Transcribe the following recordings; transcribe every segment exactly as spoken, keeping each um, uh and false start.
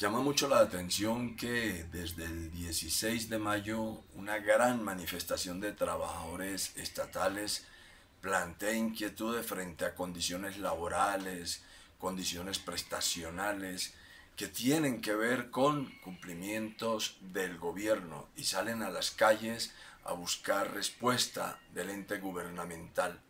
Llama mucho la atención que desde el dieciséis de mayo una gran manifestación de trabajadores estatales plantea inquietudes frente a condiciones laborales, condiciones prestacionales que tienen que ver con cumplimientos del gobierno y salen a las calles a buscar respuesta del ente gubernamental.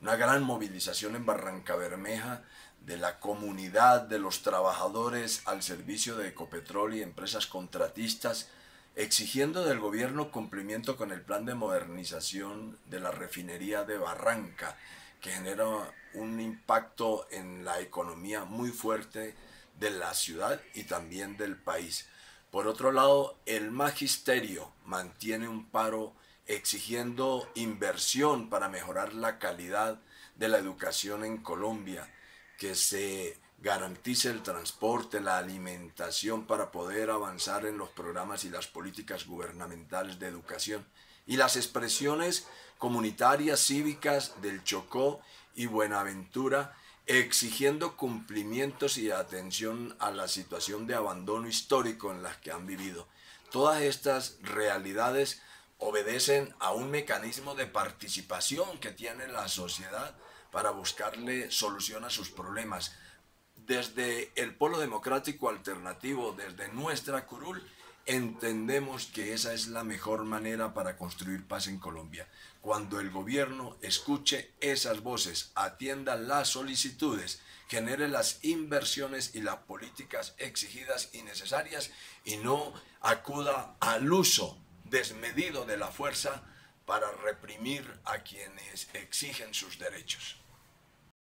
Una gran movilización en Barrancabermeja de la comunidad de los trabajadores al servicio de Ecopetrol y empresas contratistas, exigiendo del gobierno cumplimiento con el plan de modernización de la refinería de Barranca, que genera un impacto en la economía muy fuerte de la ciudad y también del país. Por otro lado, el magisterio mantiene un paro exigiendo inversión para mejorar la calidad de la educación en Colombia, que se garantice el transporte, la alimentación para poder avanzar en los programas y las políticas gubernamentales de educación. Y las expresiones comunitarias cívicas del Chocó y Buenaventura exigiendo cumplimientos y atención a la situación de abandono histórico en las que han vivido. Todas estas realidades obedecen a un mecanismo de participación que tiene la sociedad para buscarle solución a sus problemas. Desde el Polo Democrático Alternativo, desde nuestra curul, entendemos que esa es la mejor manera para construir paz en Colombia. Cuando el gobierno escuche esas voces, atienda las solicitudes, genere las inversiones y las políticas exigidas y necesarias y no acuda al uso desmedido de la fuerza para reprimir a quienes exigen sus derechos.